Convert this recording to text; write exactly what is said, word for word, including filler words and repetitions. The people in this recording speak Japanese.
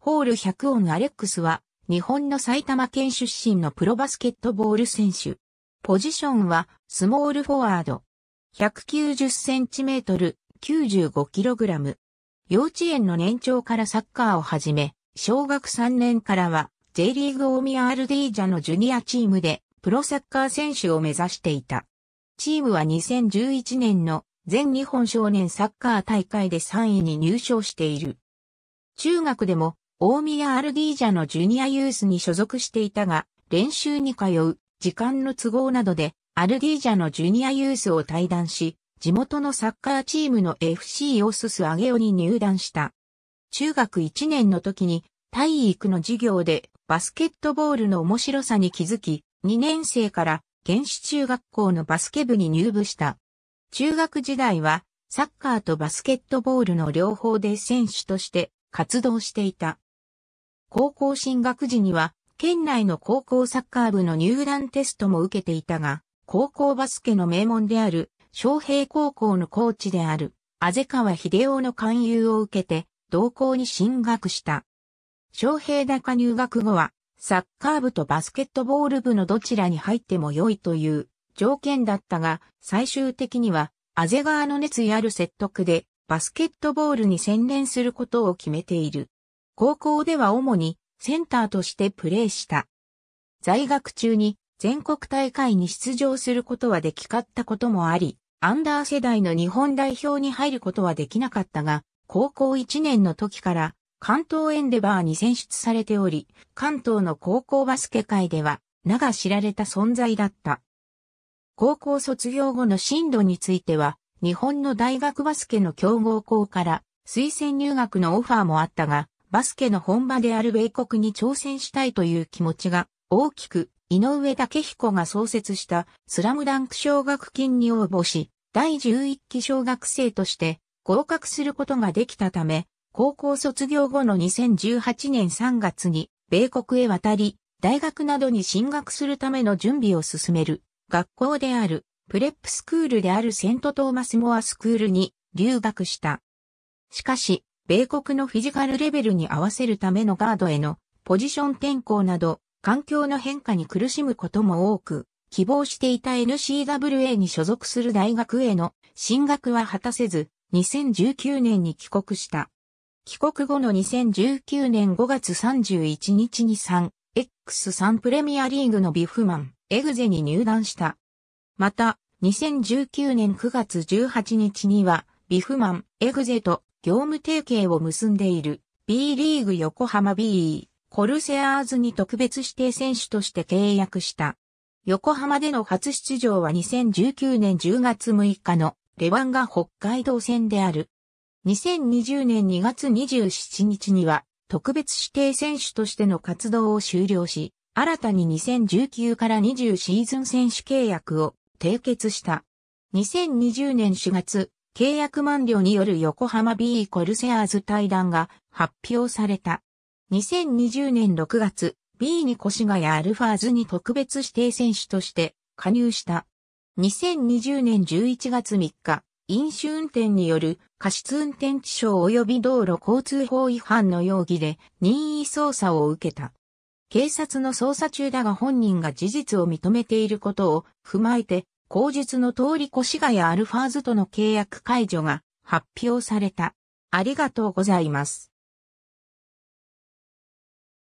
ホール・ヒャクオン・アレックスは、日本の埼玉県出身のプロバスケットボール選手。ポジションは、スモールフォワード。ひゃくきゅうじゅっセンチメートル、きゅうじゅうごキログラム。幼稚園の年長からサッカーを始め、小学さんねんからは、Jリーグ大宮アルディージャのジュニアチームで、プロサッカー選手を目指していた。チームはにせんじゅういちねんの全日本少年サッカー大会でさんいに入賞している。中学でも大宮アルディージャのジュニアユースに所属していたが、練習に通う時間の都合などでアルディージャのジュニアユースを退団し、地元のサッカーチームの エフシー オスス上尾に入団した。中学いちねんの時に体育の授業でバスケットボールの面白さに気づき、にねん生から原始中学校のバスケ部に入部した。中学時代はサッカーとバスケットボールの両方で選手として活動していた。高校進学時には県内の高校サッカー部の入団テストも受けていたが、高校バスケの名門である昌平高校のコーチである畔川秀夫の勧誘を受けて同校に進学した。昌平高入学後はサッカー部とバスケットボール部のどちらに入っても良いという条件だったが、最終的には、畔川の熱意ある説得で、バスケットボールに専念することを決めている。高校では主にセンターとしてプレーした。在学中に全国大会に出場することはできかったこともあり、アンダー世代の日本代表に入ることはできなかったが、高校いちねんの時から、関東エンデバーに選出されており、関東の高校バスケ界では名が知られた存在だった。高校卒業後の進路については、日本の大学バスケの強豪校から推薦入学のオファーもあったが、バスケの本場である米国に挑戦したいという気持ちが大きく、井上武彦が創設したスラムダンク奨学金に応募し、だいじゅういっき奨学生として合格することができたため、高校卒業後のにせんじゅうはちねんさんがつに米国へ渡り、大学などに進学するための準備を進める学校であるプレップスクールであるセントトーマスモアスクールに留学した。しかし、米国のフィジカルレベルに合わせるためのガードへのポジション転向など環境の変化に苦しむことも多く、希望していた エヌシーダブルエー に所属する大学への進学は果たせず、にせんじゅうきゅうねんに帰国した。帰国後のにせんじゅうきゅうねんごがつさんじゅういちにちに スリーエックススリー プレミアリーグのビーフマン.エグゼに入団した。また、にせんじゅうきゅうねんくがつじゅうはちにちには、ビーフマン.エグゼと業務提携を結んでいる B リーグ横浜 ビーイー コルセアーズに特別指定選手として契約した。横浜での初出場はにせんじゅうきゅうねんじゅうがつむいかのレバンガ北海道戦である。にせんにじゅうねんにがつにじゅうしちにちには特別指定選手としての活動を終了し、新たににせんじゅうきゅうからにじゅうシーズン選手契約を締結した。にせんにじゅうねんしがつ、契約満了による横浜 ビーイー コルセアーズ退団が発表された。にせんにじゅうねんろくがつ、ビー に越谷アルファーズに特別指定選手として加入した。にせんにじゅうねんじゅういちがつみっか、飲酒運転による過失運転致傷及び道路交通法違反の容疑で任意捜査を受けた。警察の捜査中だが本人が事実を認めていることを踏まえて、口述の通り越谷アルファーズとの契約解除が発表された。ありがとうございます。